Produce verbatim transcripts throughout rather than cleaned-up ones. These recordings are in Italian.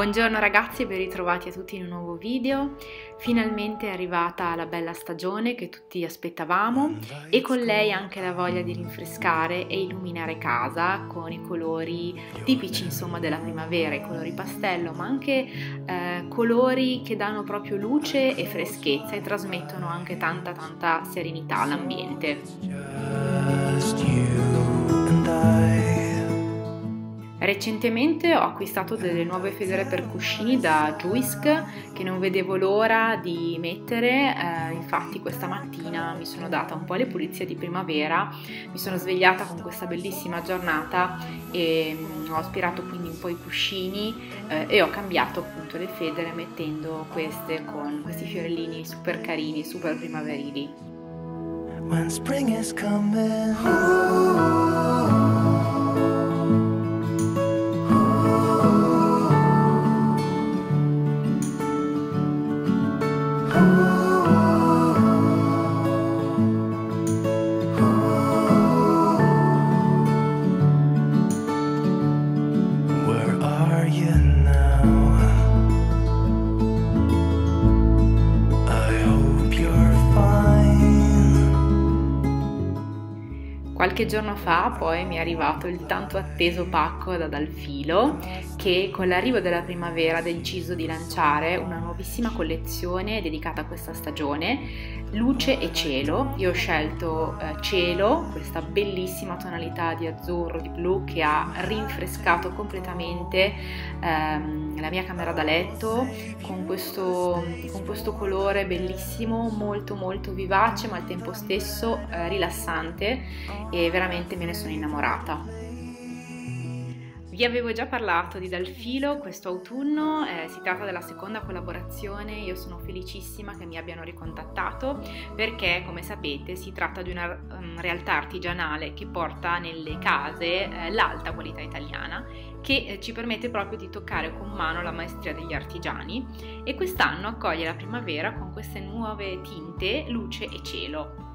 Buongiorno ragazzi e ben ritrovati a tutti in un nuovo video. Finalmente è arrivata la bella stagione che tutti aspettavamo e con lei anche la voglia di rinfrescare e illuminare casa con i colori tipici insomma della primavera, i colori pastello, ma anche eh, colori che danno proprio luce e freschezza e trasmettono anche tanta tanta serenità all'ambiente. Recentemente ho acquistato delle nuove federe per cuscini da Juisk che non vedevo l'ora di mettere, eh, infatti questa mattina mi sono data un po' le pulizie di primavera, mi sono svegliata con questa bellissima giornata e ho aspirato quindi un po' i cuscini eh, e ho cambiato appunto le federe mettendo queste con questi fiorellini super carini, super primaverili. When spring is coming, ooh. Qualche giorno fa poi mi è arrivato il tanto atteso pacco da Dal Filo che con l'arrivo della primavera ha deciso di lanciare una nuovissima collezione dedicata a questa stagione, Luce e cielo. Io ho scelto eh, cielo, questa bellissima tonalità di azzurro, di blu che ha rinfrescato completamente ehm, la mia camera da letto con questo, con questo colore bellissimo, molto molto vivace ma al tempo stesso eh, rilassante. E veramente me ne sono innamorata. Vi avevo già parlato di Dal Filo questo autunno, eh, si tratta della seconda collaborazione, io sono felicissima che mi abbiano ricontattato perché come sapete si tratta di una um, realtà artigianale che porta nelle case eh, l'alta qualità italiana che eh, ci permette proprio di toccare con mano la maestria degli artigiani e quest'anno accoglie la primavera con queste nuove tinte luce e cielo.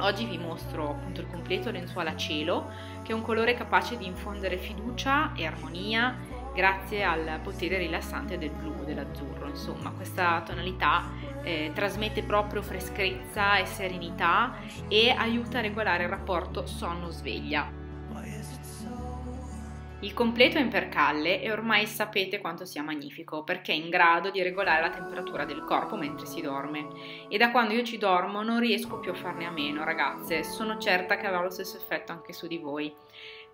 Oggi vi mostro appunto il completo lenzuola a cielo, che è un colore capace di infondere fiducia e armonia grazie al potere rilassante del blu, dell'azzurro. Insomma, questa tonalità eh, trasmette proprio freschezza e serenità e aiuta a regolare il rapporto sonno-sveglia. Il completo è in percalle e ormai sapete quanto sia magnifico perché è in grado di regolare la temperatura del corpo mentre si dorme e da quando io ci dormo non riesco più a farne a meno ragazze, sono certa che avrà lo stesso effetto anche su di voi.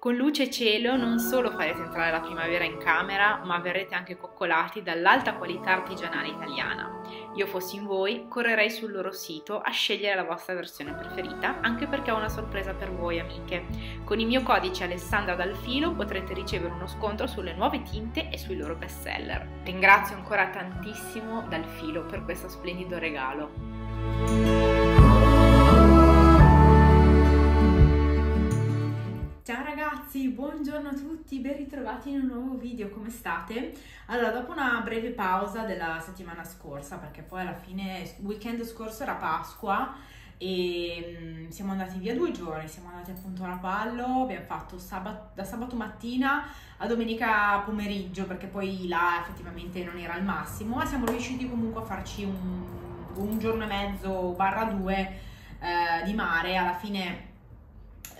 Con luce e cielo non solo farete entrare la primavera in camera ma verrete anche coccolati dall'alta qualità artigianale italiana. Io fossi in voi correrei sul loro sito a scegliere la vostra versione preferita anche perché ho una sorpresa per voi amiche. Con il mio codice Alessandra Dal Filo potrete ricevere uno sconto sulle nuove tinte e sui loro best seller. Ringrazio ancora tantissimo Dal Filo per questo splendido regalo. Ciao ragazzi, buongiorno a tutti, ben ritrovati in un nuovo video, come state? Allora, dopo una breve pausa della settimana scorsa, perché poi alla fine, weekend scorso era Pasqua e siamo andati via due giorni, siamo andati appunto a Rapallo, abbiamo fatto sabato, da sabato mattina a domenica pomeriggio, perché poi là effettivamente non era il massimo, ma siamo riusciti comunque a farci un, un giorno e mezzo, barra due, eh, di mare, alla fine...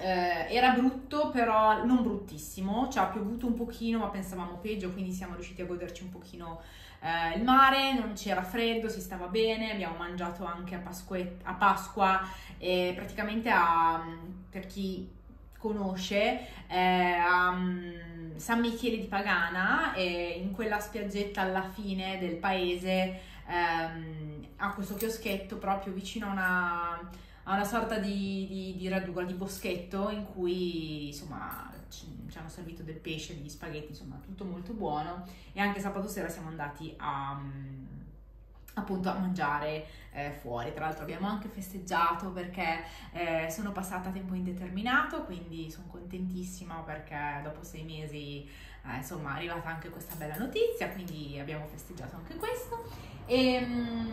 Eh, era brutto però non bruttissimo, ci ha piovuto un pochino ma pensavamo peggio, quindi siamo riusciti a goderci un pochino eh, il mare, non c'era freddo, si stava bene, abbiamo mangiato anche a, Pasquet a Pasqua e praticamente a, per chi conosce eh, a San Michele di Pagana e in quella spiaggetta alla fine del paese ehm, a questo chioschetto proprio vicino a una a una sorta di, di, di radura, di boschetto in cui insomma ci, ci hanno servito del pesce, degli spaghetti, insomma tutto molto buono e anche sabato sera siamo andati a, appunto a mangiare eh, fuori, tra l'altro abbiamo anche festeggiato perché eh, sono passata a tempo indeterminato, quindi sono contentissima perché dopo sei mesi eh, insomma è arrivata anche questa bella notizia, quindi abbiamo festeggiato anche questo e mh,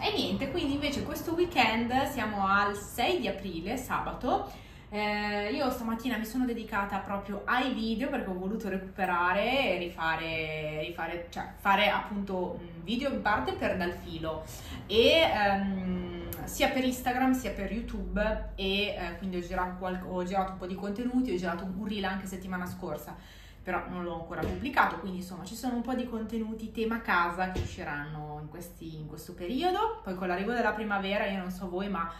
E niente, quindi invece questo weekend siamo al sei di aprile, sabato, Eh, io stamattina mi sono dedicata proprio ai video perché ho voluto recuperare e rifare, rifare cioè fare appunto video in parte per Dal Filo e ehm, sia per Instagram sia per YouTube e eh, quindi ho girato, ho girato un po' di contenuti, ho girato un reel anche settimana scorsa, però non l'ho ancora pubblicato, quindi insomma ci sono un po' di contenuti tema casa che usciranno in, questi, in questo periodo. Poi con l'arrivo della primavera, io non so voi ma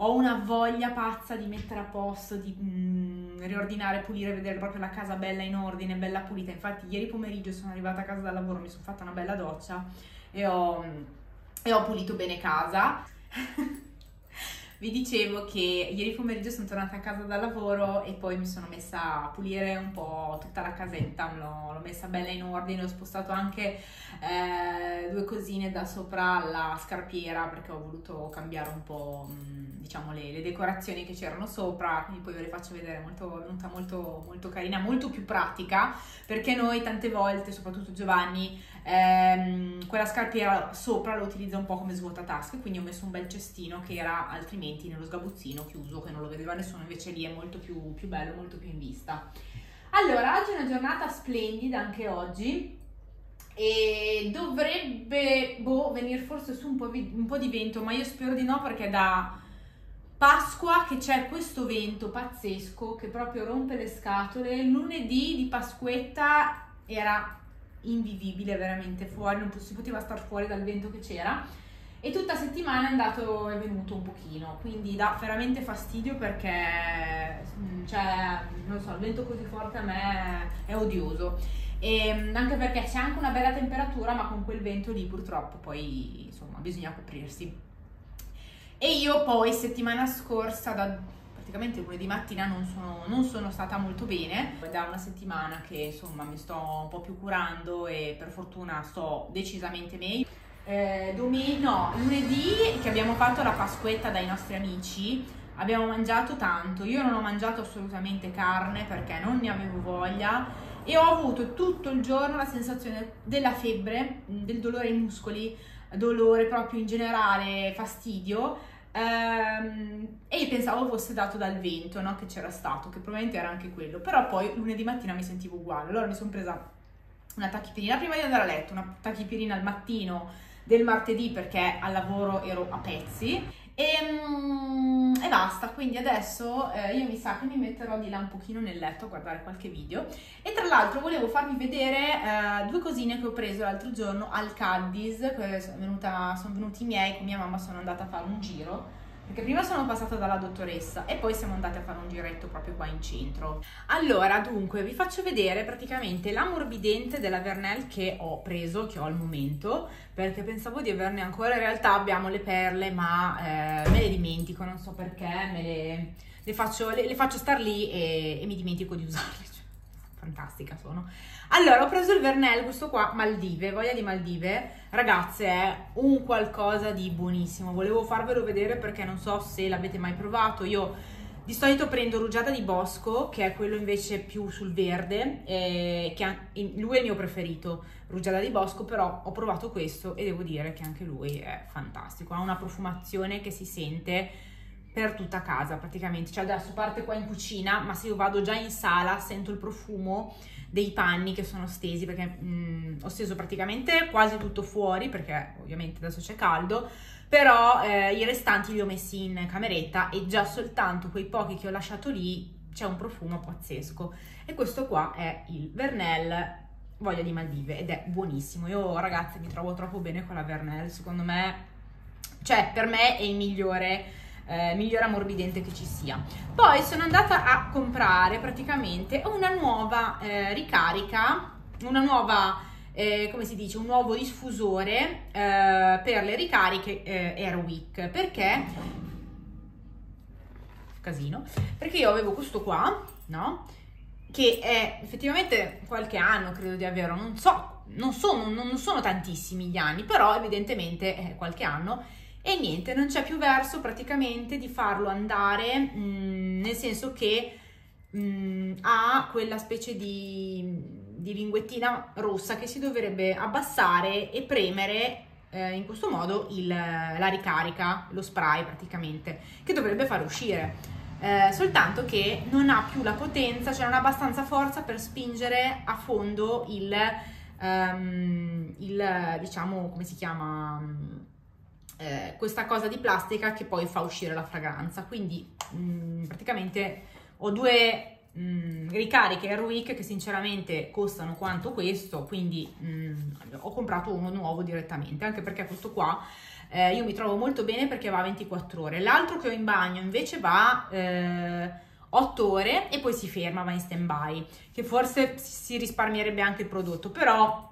ho una voglia pazza di mettere a posto, di mm, riordinare, pulire, vedere proprio la casa bella in ordine, bella pulita. Infatti ieri pomeriggio sono arrivata a casa dal lavoro, mi sono fatta una bella doccia e ho, e ho pulito bene casa. Vi dicevo che ieri pomeriggio sono tornata a casa dal lavoro e poi mi sono messa a pulire un po' tutta la casetta, l'ho messa bella in ordine, ho spostato anche eh, due cosine da sopra la scarpiera perché ho voluto cambiare un po' mh, diciamo le, le decorazioni che c'erano sopra, quindi poi ve le faccio vedere, molto, è venuta molto, molto carina, molto più pratica, perché noi tante volte, soprattutto Giovanni, ehm, quella scarpiera sopra la utilizza un po' come svuotatasche, quindi ho messo un bel cestino che era altrimenti nello sgabuzzino chiuso, che non lo vedeva nessuno, invece lì è molto più, più bello, molto più in vista. Allora, oggi è una giornata splendida anche oggi e dovrebbe boh, venire forse su un po', un po' di vento, ma io spero di no perché da Pasqua che c'è questo vento pazzesco che proprio rompe le scatole. Lunedì di Pasquetta era invivibile veramente fuori, non si poteva star fuori dal vento che c'era. E tutta settimana è andato e venuto un pochino, quindi dà veramente fastidio perché, cioè, non so, il vento così forte a me è odioso. E anche perché c'è anche una bella temperatura, ma con quel vento lì purtroppo poi, insomma, bisogna coprirsi. E io poi settimana scorsa, da praticamente lunedì mattina, non sono, non sono stata molto bene. Da una settimana che, insomma, mi sto un po' più curando e per fortuna sto decisamente meglio. Eh, domen- no, lunedì che abbiamo fatto la Pasquetta dai nostri amici abbiamo mangiato tanto, io non ho mangiato assolutamente carne perché non ne avevo voglia e ho avuto tutto il giorno la sensazione della febbre, del dolore ai muscoli, dolore proprio in generale, fastidio, ehm, e io pensavo fosse dato dal vento, no? Che c'era stato, che probabilmente era anche quello, però poi lunedì mattina mi sentivo uguale, allora mi sono presa una tachipirina prima di andare a letto, una tachipirina al mattino del martedì perché al lavoro ero a pezzi e, mm, e basta, quindi adesso eh, io mi sa che mi metterò di là un pochino nel letto a guardare qualche video. E tra l'altro volevo farvi vedere eh, due cosine che ho preso l'altro giorno al Cadiz, che sono, venuta, sono venuti i miei con mia mamma, sono andata a fare un giro perché prima sono passata dalla dottoressa e poi siamo andate a fare un giretto proprio qua in centro. Allora, dunque, vi faccio vedere praticamente l'ammorbidente della Vernel che ho preso, che ho al momento, perché pensavo di averne ancora, in realtà abbiamo le perle, ma eh, me le dimentico, non so perché, me le, le, faccio, le, le faccio star lì e, e mi dimentico di usarle, cioè, fantastica sono. Allora, ho preso il Vernel, questo qua, Maldive, voglia di Maldive. Ragazze, è un qualcosa di buonissimo. Volevo farvelo vedere perché non so se l'avete mai provato. Io di solito prendo rugiada di bosco, che è quello invece più sul verde, eh, che è, lui è il mio preferito, rugiada di bosco, però ho provato questo e devo dire che anche lui è fantastico. Ha una profumazione che si sente per tutta casa praticamente, cioè adesso parte qua in cucina, ma se io vado già in sala sento il profumo dei panni che sono stesi, perché mh, ho steso praticamente quasi tutto fuori perché ovviamente adesso c'è caldo, però eh, i restanti li ho messi in cameretta e già soltanto quei pochi che ho lasciato lì c'è un profumo pazzesco. E questo qua è il Vernel voglia di Maldive ed è buonissimo. Io ragazzi mi trovo troppo bene con la Vernel, secondo me, cioè per me è il migliore Eh, miglior ammorbidente che ci sia. Poi sono andata a comprare praticamente una nuova eh, ricarica, una nuova, eh, come si dice, un nuovo diffusore eh, per le ricariche eh, Air Wick, perché casino, perché io avevo questo qua, no? Che è effettivamente qualche anno credo di averlo, non so, non sono, non sono tantissimi gli anni, però evidentemente è qualche anno. E niente, non c'è più verso praticamente di farlo andare, mh, nel senso che mh, ha quella specie di, di linguettina rossa che si dovrebbe abbassare e premere eh, in questo modo il, la ricarica, lo spray praticamente, che dovrebbe far uscire. eh, soltanto che non ha più la potenza, cioè non ha abbastanza forza per spingere a fondo il, um, il diciamo, come si chiama, eh, questa cosa di plastica che poi fa uscire la fragranza. Quindi mh, praticamente ho due Mm, ricariche Air Wick che sinceramente costano quanto questo, quindi mm, ho comprato uno nuovo direttamente, anche perché questo qua eh, io mi trovo molto bene perché va a ventiquattro ore, l'altro che ho in bagno invece va eh, otto ore e poi si ferma, va in stand by, che forse si risparmierebbe anche il prodotto, però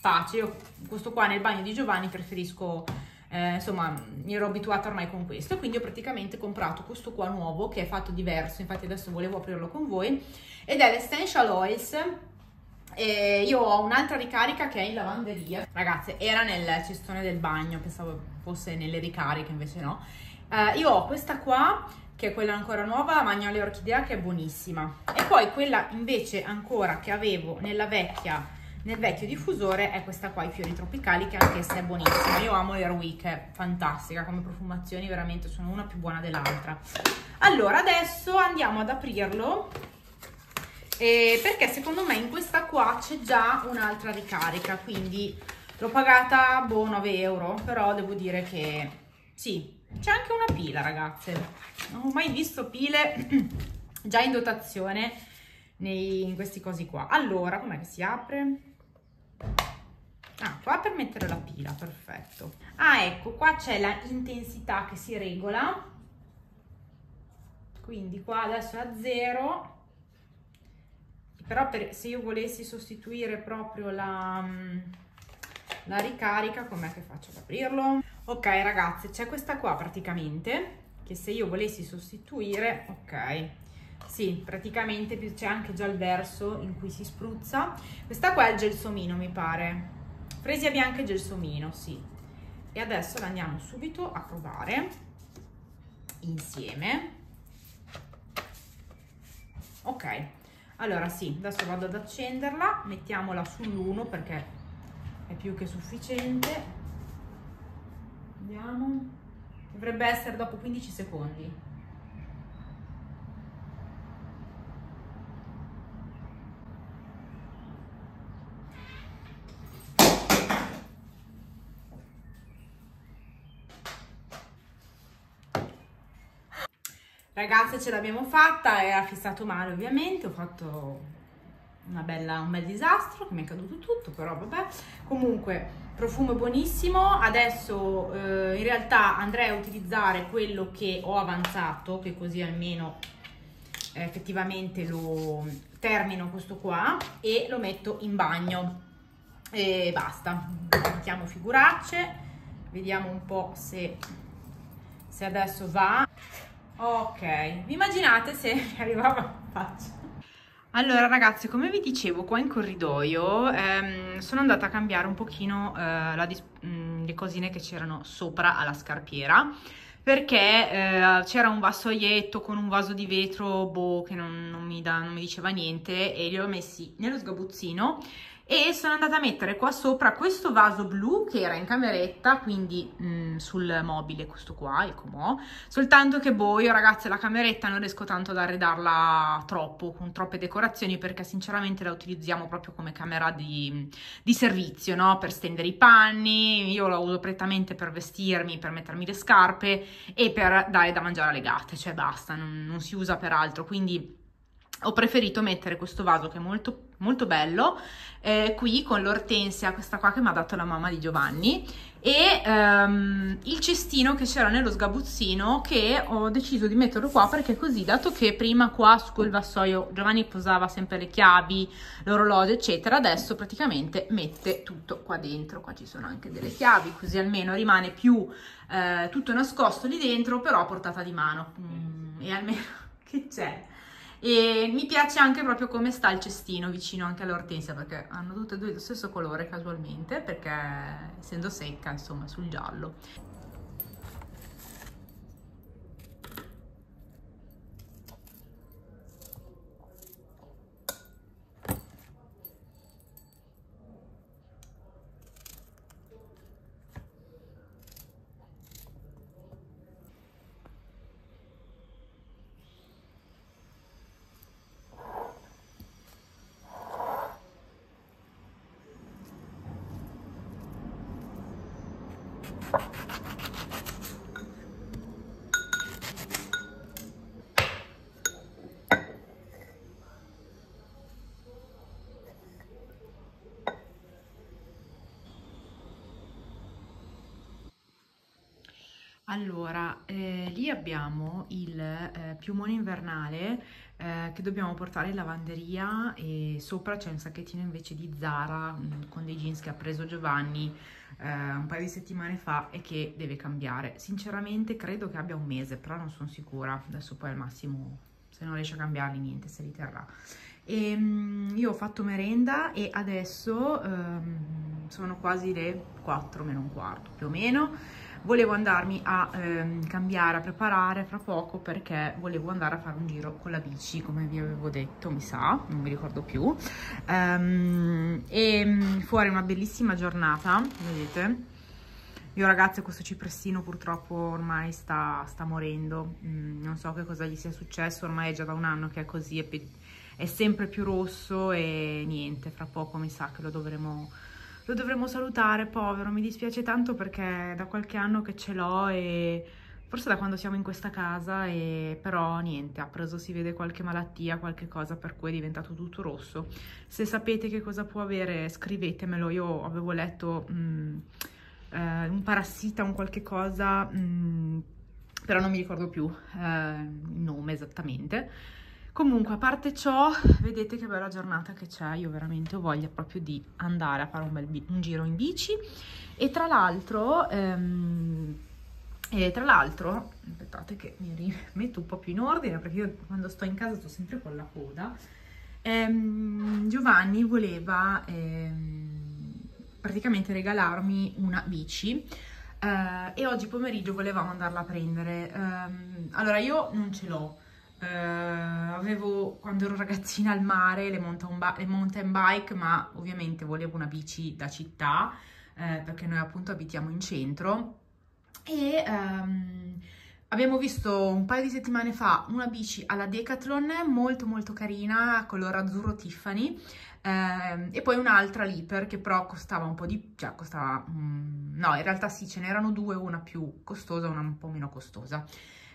pace, io questo qua nel bagno di Giovanni preferisco, eh, insomma mi ero abituata ormai con questo, e quindi ho praticamente comprato questo qua nuovo che è fatto diverso, infatti adesso volevo aprirlo con voi, ed è l'Essential Oils. E io ho un'altra ricarica che è in lavanderia, ragazze, era nel cestone del bagno, pensavo fosse nelle ricariche, invece no. Eh, io ho questa qua che è quella ancora nuova, Magnolia Orchidea, che è buonissima, e poi quella invece ancora che avevo nella vecchia, nel vecchio diffusore, è questa qua, i fiori tropicali, che anch'essa è buonissima. Io amo Air Wick, è fantastica come profumazioni, veramente sono una più buona dell'altra. Allora adesso andiamo ad aprirlo, eh, perché secondo me in questa qua c'è già un'altra ricarica, quindi l'ho pagata boh nove euro, però devo dire che sì, c'è anche una pila, ragazze, non ho mai visto pile già in dotazione nei, in questi cosi qua. Allora, com'è che si apre? Ah, qua per mettere la pila, perfetto. Ah, ecco, qua c'è la intensità che si regola, quindi qua adesso è a zero, però per, se io volessi sostituire proprio la, la ricarica, com'è che faccio ad aprirlo? Ok ragazze, c'è questa qua praticamente, che se io volessi sostituire, ok, sì, praticamente c'è anche già il verso in cui si spruzza. Questa qua è il gelsomino, mi pare, fresia bianca e gelsomino, sì. E adesso la andiamo subito a provare insieme. Ok, allora sì, adesso vado ad accenderla, mettiamola sull'uno perché è più che sufficiente. Andiamo, dovrebbe essere dopo quindici secondi. Ragazze, ce l'abbiamo fatta, era fissato male ovviamente, ho fatto una bella, un bel disastro, che mi è caduto tutto, però vabbè. Comunque, profumo buonissimo, adesso eh, in realtà andrei a utilizzare quello che ho avanzato, che così almeno eh, effettivamente lo termino questo qua e lo metto in bagno e basta. Mettiamo figuracce, vediamo un po' se, se adesso va. Ok, vi immaginate se mi arrivava a faccia? Allora ragazzi, come vi dicevo qua in corridoio ehm, sono andata a cambiare un pochino eh, la mh, le cosine che c'erano sopra alla scarpiera, perché eh, c'era un vassoietto con un vaso di vetro boh, che non, non, mi da, non mi diceva niente, e li ho messi nello sgabuzzino e sono andata a mettere qua sopra questo vaso blu che era in cameretta, quindi mh, sul mobile, questo qua, il comò, soltanto che boh, io ragazze la cameretta non riesco tanto ad arredarla troppo, con troppe decorazioni, perché sinceramente la utilizziamo proprio come camera di, di servizio, no? Per stendere i panni, io la uso prettamente per vestirmi, per mettermi le scarpe e per dare da mangiare alle gatte, cioè basta, non, non si usa per altro, quindi ho preferito mettere questo vaso che è molto molto bello, eh, qui con l'ortensia, questa qua che mi ha dato la mamma di Giovanni, e um, il cestino che c'era nello sgabuzzino, che ho deciso di metterlo qua perché così, dato che prima qua su quel vassoio Giovanni posava sempre le chiavi, l'orologio eccetera, adesso praticamente mette tutto qua dentro. Qua ci sono anche delle chiavi, così almeno rimane più eh, tutto nascosto lì dentro, però a portata di mano, mm, e almeno che c'è. E mi piace anche proprio come sta il cestino vicino anche all'ortensia, perché hanno tutte e due lo stesso colore casualmente, perché essendo secca insomma sul giallo. Allora, eh, lì abbiamo il eh, piumone invernale eh, che dobbiamo portare in lavanderia, e sopra c'è un sacchettino invece di Zara mh, con dei jeans che ha preso Giovanni eh, un paio di settimane fa e che deve cambiare. Sinceramente credo che abbia un mese, però non sono sicura. Adesso poi al massimo, se non riesce a cambiarli, niente, se li terrà. E, mh, io ho fatto merenda e adesso ehm, sono quasi le quattro meno un quarto più o meno. Volevo andarmi a ehm, cambiare, a preparare fra poco, perché volevo andare a fare un giro con la bici, come vi avevo detto, mi sa, non mi ricordo più. Ehm, e fuori una bellissima giornata, vedete. Io ragazzi, questo cipressino purtroppo ormai sta, sta morendo, mm, non so che cosa gli sia successo, ormai è già da un anno che è così, è, è sempre più rosso e niente, fra poco mi sa che lo dovremo... Lo dovremmo salutare, povero, mi dispiace tanto perché da qualche anno che ce l'ho e forse da quando siamo in questa casa, e però niente, ha preso, si vede, qualche malattia, qualche cosa per cui è diventato tutto rosso. Se sapete che cosa può avere, scrivetemelo. Io avevo letto mh, eh, un parassita, un qualche cosa, mh, però non mi ricordo più eh, il nome esattamente. Comunque, a parte ciò, vedete che bella giornata che c'è, io veramente ho voglia proprio di andare a fare un bel un giro in bici. E tra l'altro, ehm, e tra l'altro, aspettate che mi rimetto un po' più in ordine, perché io quando sto in casa sto sempre con la coda, ehm, Giovanni voleva ehm, praticamente regalarmi una bici. Eh, e oggi pomeriggio volevamo andarla a prendere. Eh, allora, io non ce l'ho. Uh, avevo quando ero ragazzina al mare le mountain, le mountain bike, ma ovviamente volevo una bici da città eh, perché noi appunto abitiamo in centro, e um, abbiamo visto un paio di settimane fa una bici alla Decathlon molto molto carina, color azzurro Tiffany, eh, e poi un'altra l'Iper che però costava un po' di, cioè costava um, no, in realtà sì, ce n'erano due, una più costosa, una un po' meno costosa.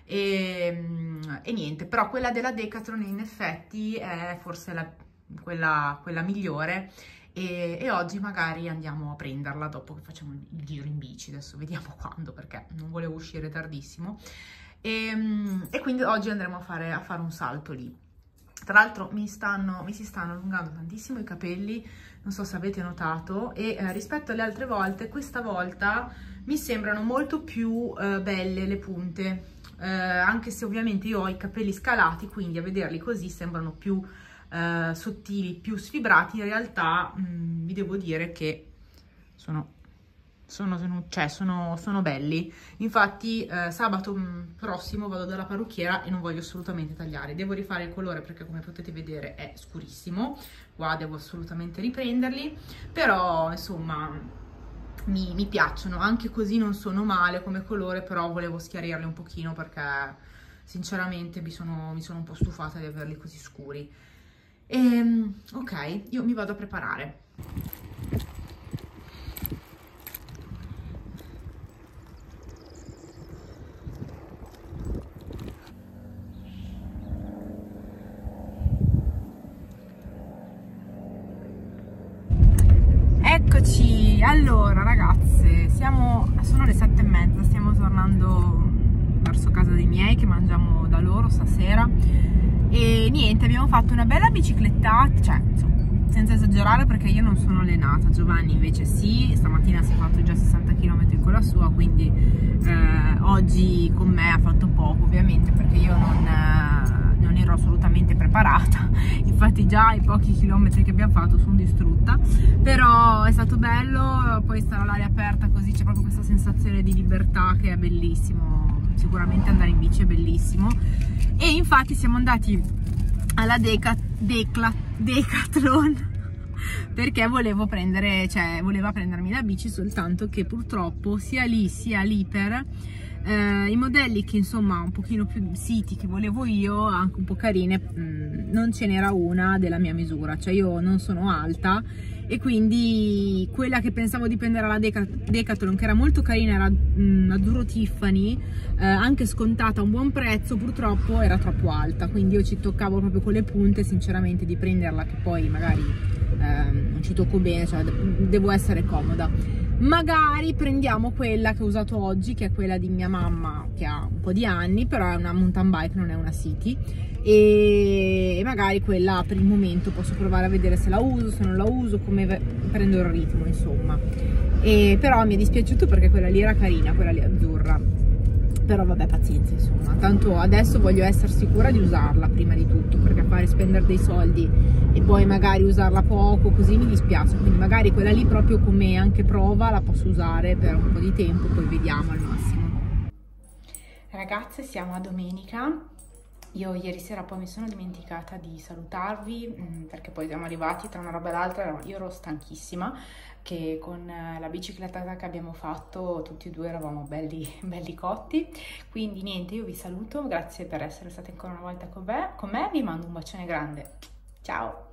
E, e niente, però quella della Decathlon in effetti è forse la, quella, quella migliore, e, e oggi magari andiamo a prenderla dopo che facciamo il giro in bici, adesso vediamo quando, perché non volevo uscire tardissimo, e, e quindi oggi andremo a fare, a fare un salto lì. Tra l'altro mi, mi si stanno allungando tantissimo i capelli, non so se avete notato, e eh, rispetto alle altre volte questa volta mi sembrano molto più eh, belle le punte. Eh, anche se ovviamente io ho i capelli scalati, quindi a vederli così sembrano più eh, sottili, più sfibrati. In realtà mh, vi devo dire che sono, sono, sono, cioè, sono, sono belli. Infatti eh, sabato prossimo vado dalla parrucchiera e non voglio assolutamente tagliare, devo rifare il colore perché come potete vedere è scurissimo qua, devo assolutamente riprenderli, però insomma Mi, mi piacciono, anche così non sono male come colore, però volevo schiarirli un pochino perché sinceramente mi sono, mi sono un po' stufata di averli così scuri. E, ok, io mi vado a preparare. Eccoci, allora ragazze, siamo, sono le sette e mezza, stiamo tornando verso casa dei miei che mangiamo da loro stasera, e niente, abbiamo fatto una bella biciclettata, cioè insomma, senza esagerare perché io non sono allenata, Giovanni invece sì, stamattina si è fatto già sessanta chilometri con la sua, quindi eh, oggi con me ha fatto poco ovviamente perché io non... Eh, non ero assolutamente preparata, infatti già i pochi chilometri che abbiamo fatto sono distrutta, però è stato bello, poi stare all'aria aperta così c'è proprio questa sensazione di libertà che è bellissimo, sicuramente andare in bici è bellissimo. E infatti siamo andati alla Deca, Decla, Decathlon perché volevo prendere, cioè voleva prendermi la bici, soltanto che purtroppo sia lì sia l'Iper Eh, i modelli che insomma un pochino più siti che volevo io, anche un po' carine, mh, non ce n'era una della mia misura, cioè io non sono alta e quindi quella che pensavo di prendere alla Decathlon, che era molto carina, era mh, azzurro Tiffany, eh, anche scontata a un buon prezzo, purtroppo era troppo alta, quindi io ci toccavo proprio con le punte sinceramente di prenderla, che poi magari eh, non ci tocco bene, cioè devo essere comoda. magari prendiamo quella che ho usato oggi, che è quella di mia mamma, che ha un po' di anni, però è una mountain bike, non è una city, e magari quella per il momento posso provare a vedere se la uso, se non la uso, come prendo il ritmo, insomma. E però mi è dispiaciuto perché quella lì era carina, quella lì azzurra, però vabbè, pazienza, insomma, tanto adesso voglio essere sicura di usarla prima di tutto, perché fare spendere dei soldi e poi magari usarla poco, così mi dispiace. Quindi magari quella lì proprio come anche prova la posso usare per un po' di tempo, poi vediamo al massimo. Ragazze, siamo a domenica. Io ieri sera poi mi sono dimenticata di salutarvi, perché poi siamo arrivati tra una roba e l'altra, io ero stanchissima, che con la biciclettata che abbiamo fatto tutti e due eravamo belli, belli cotti. Quindi niente, io vi saluto, grazie per essere stati ancora una volta con me, con me vi mando un bacione grande, ciao!